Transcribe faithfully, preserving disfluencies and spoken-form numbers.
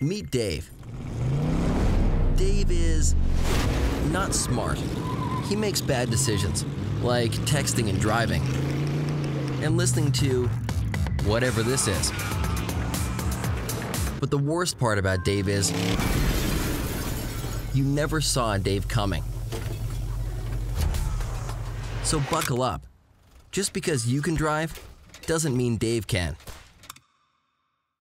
Meet Dave. Dave is not smart. He makes bad decisions, like texting and driving, and listening to whatever this is. But the worst part about Dave is you never saw Dave coming. So buckle up. Just because you can drive doesn't mean Dave can.